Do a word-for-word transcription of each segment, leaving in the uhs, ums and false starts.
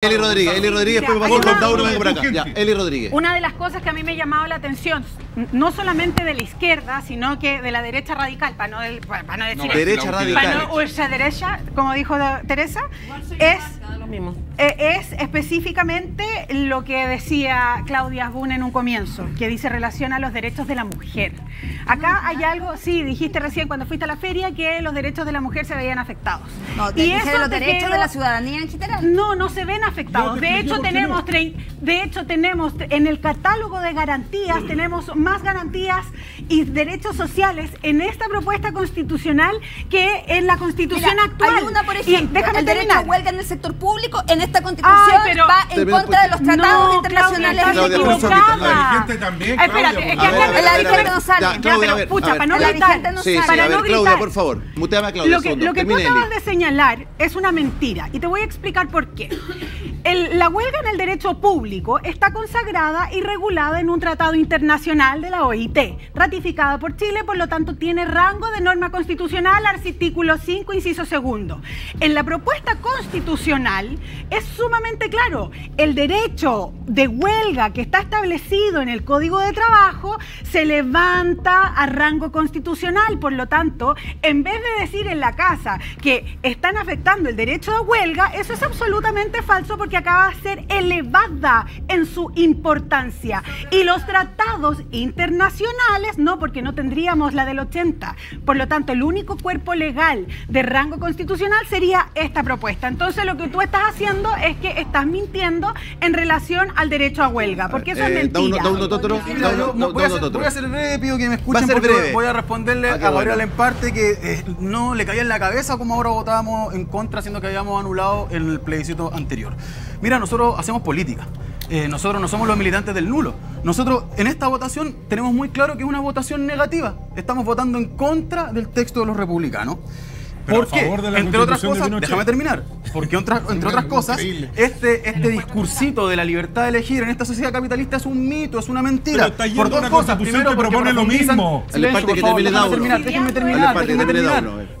Eli Rodríguez, Eli Rodríguez, Mira, porque pasó con Dauno, vengo por acá. Ya, Eli Rodríguez. Una de las cosas que a mí me ha llamado la atención, no solamente de la izquierda, sino que de la derecha radical, para no, del, para no decir... No, derecha radical. Para no ultraderecha, como dijo Teresa, es, es específicamente lo que decía Claudia Hasbún en un comienzo, que dice relación a los derechos de la mujer. Acá hay algo, sí, dijiste recién cuando fuiste a la feria que los derechos de la mujer se veían afectados. No, y eso de los derechos quedó, de la ciudadanía en general. No, no se ven afectados. De hecho, tenemos, de hecho, tenemos en el catálogo de garantías, tenemos más garantías y derechos sociales en esta propuesta constitucional que en la constitución Mira, actual. Hay una, por ejemplo, y, déjame el terminar. derecho a huelga en el sector público, en esta constitución Ay, va en contra de los tratados no, internacionales. Claudia, la vigente también, Espérate, es que acá la vigente no sale. Ya, Claudia, pero, pucha, para no gritar. No sí, sí, para a ver, no Claudia, gritar. por favor. Muteame a Claudia. Lo que, lo que tú acabas de señalar es una mentira y te voy a explicar por qué. El, la huelga en el derecho público está consagrada y regulada en un tratado internacional de la O I T, ratificada por Chile, por lo tanto tiene rango de norma constitucional, artículo cinco, inciso segundo. En la propuesta constitucional es sumamente claro, el derecho de huelga que está establecido en el Código de Trabajo se levanta a rango constitucional, por lo tanto, en vez de decir en la casa que están afectando el derecho de huelga, eso es absolutamente falso porque acaba de ser elevada en su importancia. Y los tratados internacionales, no, porque no tendríamos la del ochenta. Por lo tanto, el único cuerpo legal de rango constitucional sería esta propuesta. Entonces, lo que tú estás haciendo es que estás mintiendo en relación al derecho a huelga, porque eso eh, es mentira. Dauno Totoro, voy a ser breve, pido que me escuchen. Va a ser breve. Voy a responderle a Gabriel Alemparte que eh, no le caía en la cabeza como ahora votábamos en contra, siendo que habíamos anulado el plebiscito anterior. Mira, nosotros hacemos política, eh, nosotros no somos los militantes del nulo. Nosotros en esta votación tenemos muy claro que es una votación negativa. Estamos votando en contra del texto de los republicanos. ¿Por qué? Entre otras cosas, déjame terminar, porque otra, entre otras cosas, este, este discursito de la libertad de elegir en esta sociedad capitalista es un mito, es una mentira. Pero por dos cosas, primero porque propone lo mismo.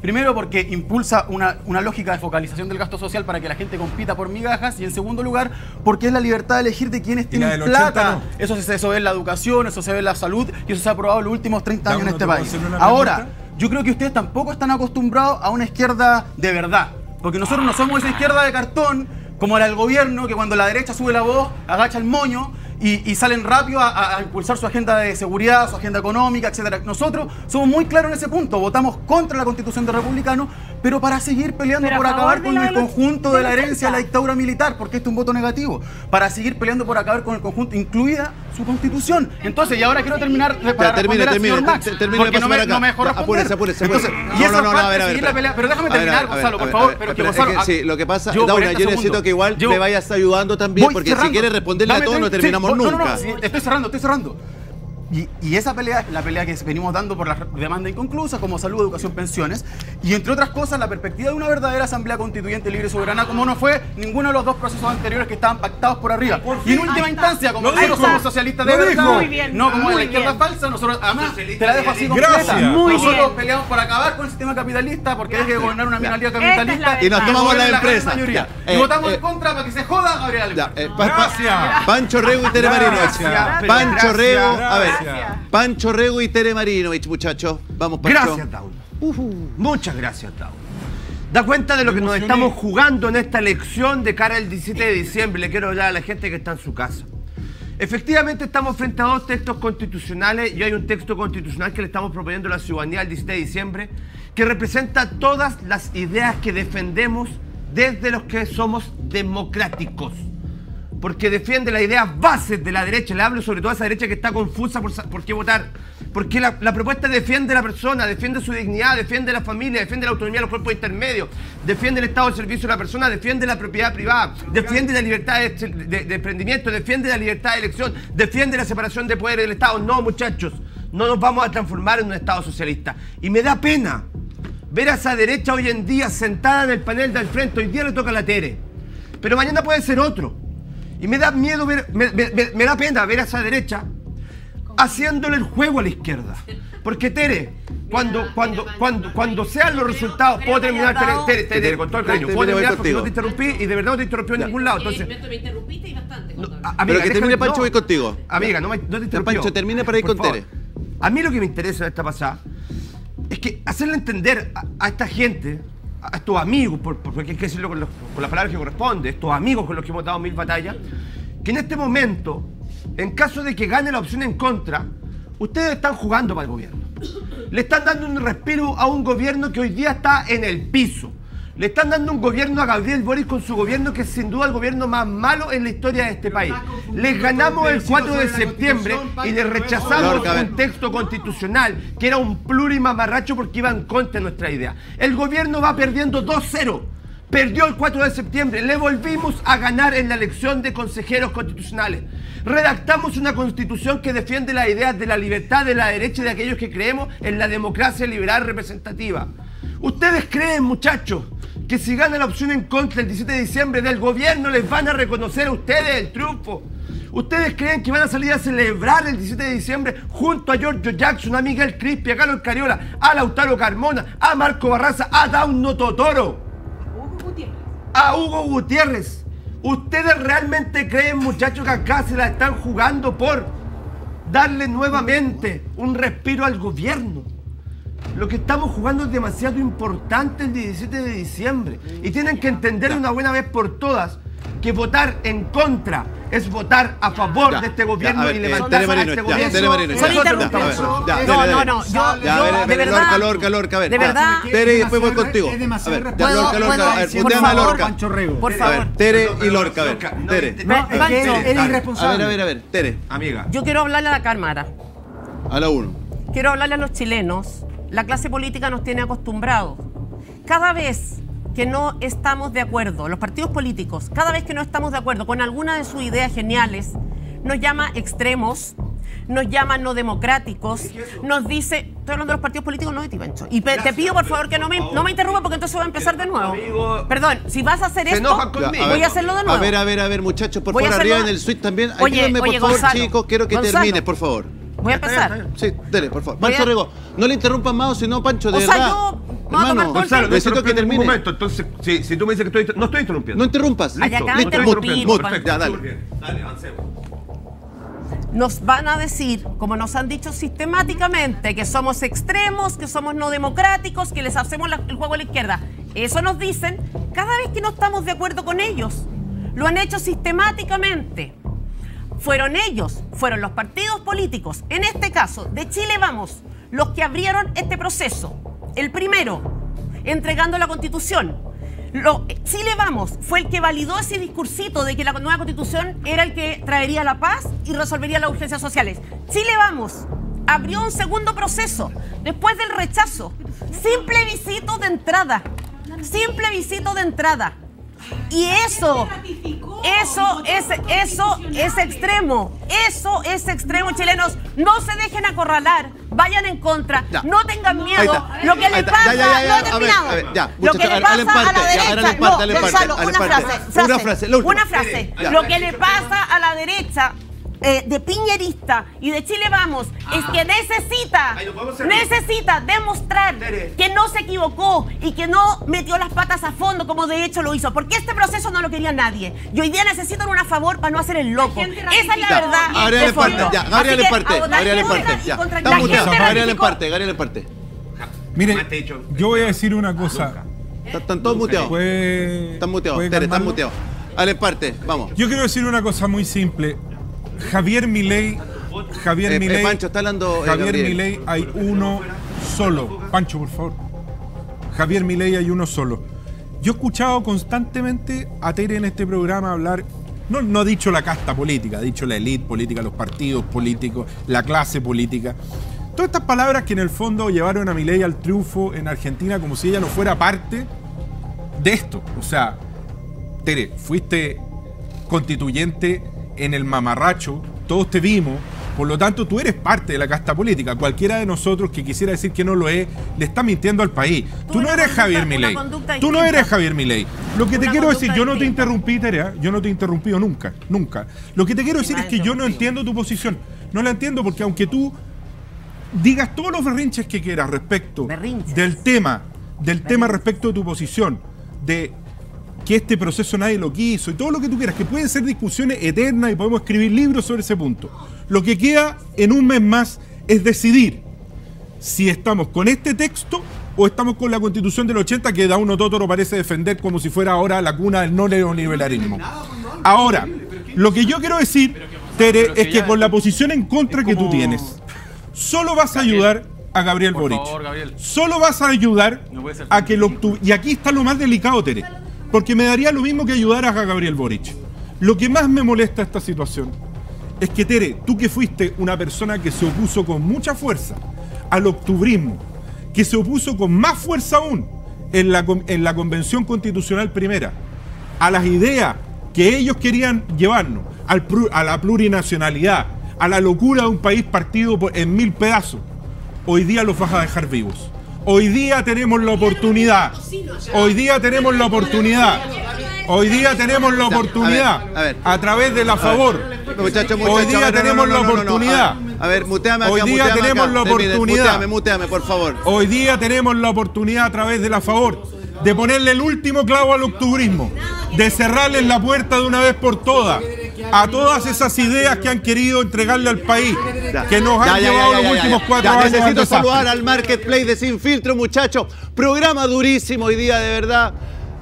Primero porque impulsa una, una lógica de focalización del gasto social para que la gente compita por migajas, y en segundo lugar, porque es la libertad de elegir de quienes tienen plata. Eso se ve en la educación, eso se ve en la salud, y eso se ha aprobado en los últimos treinta años en este país. Ahora, yo creo que ustedes tampoco están acostumbrados a una izquierda de verdad, porque nosotros no somos esa izquierda de cartón como era el gobierno, que cuando la derecha sube la voz, agacha el moño y, y salen rápido a, a impulsar su agenda de seguridad, su agenda económica, etcétera. Nosotros somos muy claros en ese punto, votamos contra la constitución de republicanos, pero para seguir peleando por acabar con el conjunto de la herencia de la dictadura militar, porque este es un voto negativo, para seguir peleando por acabar con el conjunto, incluida su constitución. Entonces, y ahora quiero terminar para responder al señor Max, porque no me dejó responder. Entonces, y eso es parte de seguir la pelea, pero déjame terminar, Gonzalo, por favor. Pero que Gonzalo, sí, lo que pasa, Daura, yo necesito que igual me vayas ayudando también, porque si quieres responderle a todo no terminamos nunca. No, no, no, estoy cerrando, estoy cerrando. Y, y esa pelea es la pelea que venimos dando por las demandas inconclusas como salud, educación, pensiones y entre otras cosas la perspectiva de una verdadera asamblea constituyente libre y soberana como no fue ninguno de los dos procesos anteriores que estaban pactados por arriba. Por y en última instancia, como nosotros somos socialistas de verdad, no como la izquierda falsa, nosotros además te la dejo así completa. Muy nosotros bien. peleamos por acabar con el sistema capitalista porque deje de gobernar una minoría capitalista es y nos tomamos la, la empresa. Ya, eh, y votamos eh, en contra para que se joda Gabriel Alemparte. Eh, Gracias. Pancho Orrego y Tere Marinovic. Pancho Orrego, a ver. Gracias. Pancho Orrego y Tere Marinovic, muchachos. Vamos, Pancho. Gracias, Dauno. Uh -huh. Muchas gracias, Dauno. Da cuenta de lo Me que emocioné. nos estamos jugando en esta elección de cara al diecisiete de diciembre. Le quiero hablar a la gente que está en su casa. Efectivamente, estamos frente a dos textos constitucionales y hay un texto constitucional que le estamos proponiendo a la ciudadanía el diecisiete de diciembre que representa todas las ideas que defendemos desde los que somos democráticos. Porque defiende las ideas bases de la derecha. Le hablo sobre todo a esa derecha que está confusa por, por qué votar. Porque la, la propuesta defiende a la persona, defiende su dignidad, defiende a la familia, defiende la autonomía de los cuerpos intermedios, defiende el estado de servicio de la persona, defiende la propiedad privada, defiende la libertad de, de, de emprendimiento, defiende la libertad de elección, defiende la separación de poderes del Estado. No, muchachos, no nos vamos a transformar en un Estado socialista. Y me da pena ver a esa derecha hoy en día sentada en el panel del frente. Hoy día le toca a la Tere, pero mañana puede ser otro. Y me da miedo ver, me, me, me da pena ver a esa derecha haciéndole el juego a la izquierda. Porque Tere, cuando, mira, cuando, mira, cuando, cuando sean los resultados, creo, puedo terminar, dado, Tere, Tere, Tere, con todo el cariño, puedo terminar porque no te interrumpí y de verdad no te interrumpí en ningún lado. Entonces, me interrumpiste y bastante. No, amiga, pero que termine Pancho, no, voy contigo. Amiga, no, me, no te interrumpí. Pancho, termina para ir con Tere. A mí lo que me interesa en esta pasada es que hacerle entender a, a esta gente, a estos amigos, por, por, porque hay que decirlo con, los, con las palabras que corresponde, estos amigos con los que hemos dado mil batallas, que en este momento, en caso de que gane la opción en contra, ustedes están jugando para el gobierno. Le están dando un respiro a un gobierno que hoy día está en el piso. Le están dando un gobierno a Gabriel Boric con su gobierno, que es sin duda el gobierno más malo en la historia de este país. Les ganamos el cuatro de septiembre y les rechazamos un texto constitucional que era un plurimamarracho porque iba en contra de nuestra idea. El gobierno va perdiendo dos cero. Perdió el cuatro de septiembre, le volvimos a ganar en la elección de consejeros constitucionales. Redactamos una constitución que defiende las ideas de la libertad, de la derecha y de aquellos que creemos en la democracia liberal representativa. ¿Ustedes creen, muchachos, que si gana la opción en contra el diecisiete de diciembre del gobierno les van a reconocer a ustedes el triunfo? ¿Ustedes creen que van a salir a celebrar el diecisiete de diciembre junto a Giorgio Jackson, a Miguel Crispi, a Carlos Cariola, a Lautaro Carmona, a Marco Barraza, a Dauno Totoro, a Hugo Gutiérrez? ¿Ustedes realmente creen, muchachos, que acá se la están jugando por darle nuevamente un respiro al gobierno? Lo que estamos jugando es demasiado importante el diecisiete de diciembre. Y tienen que entender una buena vez por todas que votar en contra es votar a favor ya, de este gobierno ya, ver, y levantar eh, a este gobierno. No, no, no. Yo, yo de verdad. Calor, calor, calor. De verdad. Tere, y después voy contigo. Es demasiado respeto. Por favor, Pancho Orrego. Por favor. Tere y Lorca. A ver, Tere. Es irresponsable. A ver, a ver, a ver. Tere. Amiga. Yo quiero hablarle a la cámara. A la uno. Quiero hablarle a los chilenos. La clase política nos tiene acostumbrados. Cada vez que no estamos de acuerdo, los partidos políticos, cada vez que no estamos de acuerdo con alguna de sus ideas geniales, nos llama extremos, nos llama no democráticos, nos dice, estoy hablando de los partidos políticos, no de ti, Pancho. Y te pido por favor que no me, no me interrumpa porque entonces voy a empezar de nuevo. Perdón, si vas a hacer esto, voy a hacerlo de nuevo. A ver, a ver, a ver, muchachos, por favor, arriba en el switch también. Ayúdenme, por favor, chicos, quiero que termine, por favor. Voy a empezar. Sí, dele, por favor. Pancho Orrego, no le interrumpan más, sino Pancho, de verdad. Hermano, Gonzalo, necesito que termine. Un momento, entonces, si, si tú me dices que estoy, no estoy interrumpiendo. No interrumpas. Listo, Allá acá listo, no estoy interrumpiendo. Perfecto, ya, dale. Dale, avancemos. Nos van a decir, como nos han dicho sistemáticamente, que somos extremos, que somos no democráticos, que les hacemos la, el juego a la izquierda. Eso nos dicen cada vez que no estamos de acuerdo con ellos. Lo han hecho sistemáticamente. Fueron ellos, fueron los partidos políticos, en este caso, de Chile Vamos, los que abrieron este proceso. El primero, entregando la Constitución. Lo, Chile Vamos fue el que validó ese discursito de que la nueva Constitución era el que traería la paz y resolvería las urgencias sociales. Chile Vamos abrió un segundo proceso después del rechazo. Sin plebiscito de entrada. Sin plebiscito de entrada. Y eso, eso es, eso es extremo, eso es extremo, chilenos. No se dejen acorralar, vayan en contra, ya. No tengan miedo. Está, lo que les pasa, ya, ya, ya, no he terminado. A ver, a ver, ya, lo que le pasa a, a la derecha, ya, parte, no, Gonzalo, una frase, frase, una frase, una frase. Ya. Lo que le pasa a la derecha eh, de piñerista y de Chile Vamos ah. es que necesita, necesita demostrar que no se equivocó y que no metió las patas a fondo como de hecho lo hizo, porque este proceso no lo quería nadie y hoy día necesitan un a favor para no hacer el loco. Esa es la verdad. Gabriel Alemparte, ya, Gabriel Alemparte, Gabriel Alemparte, ya, Gabriel Alemparte, Gabriel Alemparte. Miren, yo voy a decir una cosa. Están todos muteados. Están muteados, están muteados. Alemparte, vamos. Yo quiero decir una cosa muy simple. Javier Milei, Javier Milei, Pancho está hablando. Javier Milei, hay uno solo. Pancho, por favor. Javier Milei, hay uno solo. Yo he escuchado constantemente a Tere en este programa hablar, no, no ha dicho la casta política, ha dicho la élite política, los partidos políticos, la clase política. Todas estas palabras que en el fondo llevaron a Milei al triunfo en Argentina como si ella no fuera parte de esto. O sea, Tere, fuiste constituyente en el mamarracho, todos te vimos, por lo tanto tú eres parte de la casta política. Cualquiera de nosotros que quisiera decir que no lo es, le está mintiendo al país. Tú no eres Javier Milei. Tú no eres Javier Milei. Lo que te quiero decir, yo no te interrumpí, Tere, yo no te he interrumpido nunca, nunca. Lo que te quiero decir es que yo no entiendo tu posición. no la entiendo, porque aunque tú digas todos los berrinches que quieras respecto berrinches. del tema, del berrinches. tema respecto de tu posición, de que este proceso nadie lo quiso y todo lo que tú quieras, que pueden ser discusiones eternas y podemos escribir libros sobre ese punto, lo que queda en un mes más es decidir si estamos con este texto o estamos con la Constitución del ochenta, que Dauno Totoro parece defender como si fuera ahora la cuna del no neoliberalismo. Ahora, lo que yo quiero decir, Tere, es que con la posición en contra que tú tienes, solo vas a ayudar a Gabriel Boric. Solo vas a ayudar a que lo... Y aquí está lo más delicado, Tere, porque me daría lo mismo que ayudaras a Gabriel Boric. Lo que más me molesta esta situación es que, Tere, tú que fuiste una persona que se opuso con mucha fuerza al octubrismo, que se opuso con más fuerza aún en la, en la Convención Constitucional Primera, a las ideas que ellos querían llevarnos, al, a la plurinacionalidad, a la locura de un país partido por, en mil pedazos, hoy día los vas a dejar vivos. Hoy día tenemos la oportunidad, hoy día tenemos la oportunidad, hoy día tenemos la oportunidad, a través de la favor. Muchachos, muchachos, hoy día tenemos la oportunidad. A ver, muteame acá, Hoy día muteame tenemos acá. la oportunidad. Muteame, muteame, por favor. Hoy día tenemos la oportunidad, a través de la favor, de ponerle el último clavo al octubrismo, de cerrarles la puerta de una vez por todas a todas esas ideas que han querido entregarle al país, que nos han ya, ya, llevado ya, ya, los últimos cuatro ya, ya, años. Necesito saludar al Marketplace de Sin Filtro, muchachos. Programa durísimo hoy día, de verdad.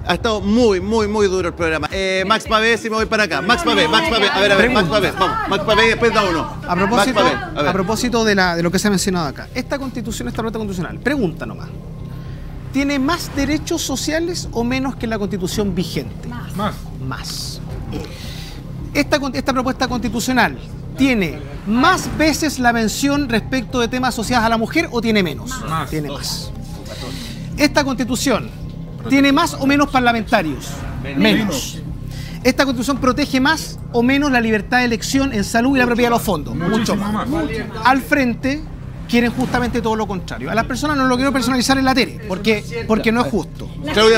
Ha estado muy, muy, muy duro el programa. Eh, Max Pavez, si me voy para acá. Max Pavez, Max Pavez. A ver, a ver, Max Pavez. Vamos, Max Pavez y después da uno. A propósito, a propósito de, la, de lo que se ha mencionado acá. Esta constitución, esta propuesta constitucional, pregunta nomás. ¿Tiene más derechos sociales o menos que la constitución vigente? Más. Más. Esta, esta propuesta constitucional tiene más veces la mención respecto de temas asociados a la mujer, o tiene menos. Más. Tiene más. Esta constitución... ¿tiene más o menos parlamentarios? Menos. ¿Esta constitución protege más o menos la libertad de elección en salud y la propiedad de los fondos? Mucho más. Al frente quieren justamente todo lo contrario. A las personas no lo quiero personalizar en la Tere, porque, porque no es justo.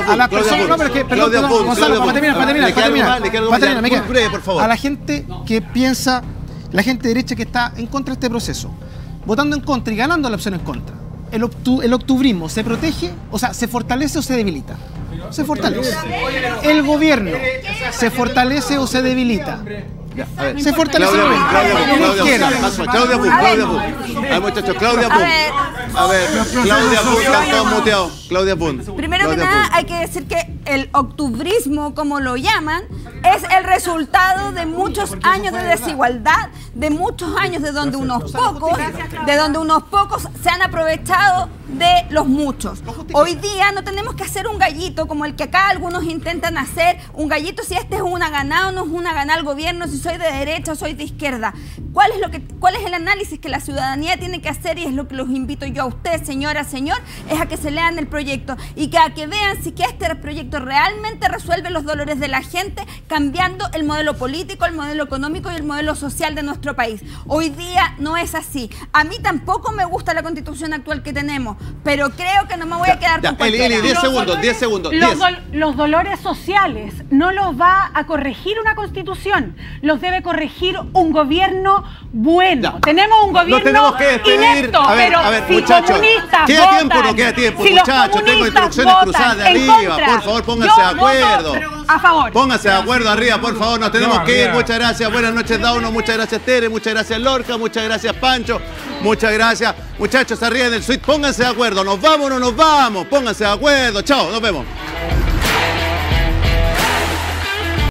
A las personas, no, pero es que, perdón, perdón, Gonzalo, para terminar, para terminar, para terminar, para terminar, me queda. A la gente que piensa, la gente derecha que está en contra de este proceso, votando en contra y ganando la opción en contra, El, octu el octubrismo se protege, o sea, se fortalece o se debilita. Se fortalece. El gobierno se fortalece o se debilita. Se fortalece. Claudia Punt, Claudia Punt. A ver, muchachos, Claudia Punt. A ver, Claudia Punt, están todos muteados. Claudia Punt. Primero que nada, hay que decir que el octubrismo, como lo llaman, es el resultado de muchos años de desigualdad, de muchos años de donde unos pocos, de donde unos pocos se han aprovechado de los muchos. Hoy día no tenemos que hacer un gallito como el que acá algunos intentan hacer, un gallito si este es una ganada o no es una ganada al gobierno, si soy de derecha o soy de izquierda. ¿Cuál es, lo que, ¿Cuál es el análisis que la ciudadanía tiene que hacer? Y es lo que los invito yo a usted, señora, señor, es a que se lean el proyecto y que a que vean si que este proyecto realmente resuelve los dolores de la gente, cambiando el modelo político, el modelo económico y el modelo social de nuestro país. Hoy día no es así. A mí tampoco me gusta la constitución actual que tenemos, pero creo que no me voy a quedar ya, ya, con cualquiera. Eli, diez segundos, diez segundos. Los, do los dolores sociales no los va a corregir una constitución, los debe corregir un gobierno bueno. Ya. Tenemos un gobierno inepto, pero si los comunistas queda tiempo, no queda tiempo, si muchachos, tengo instrucciones cruzadas de arriba, contra, por favor, pónganse de acuerdo. A favor. Pónganse de acuerdo arriba, por favor, nos tenemos no, que ir. Muchas gracias, buenas noches Dauno, muchas gracias Tere, muchas gracias Lorca, muchas gracias Pancho, muchas gracias. Muchachos, arriba en el suite, pónganse de acuerdo, nos vamos o no nos vamos, pónganse de acuerdo, chao, nos vemos.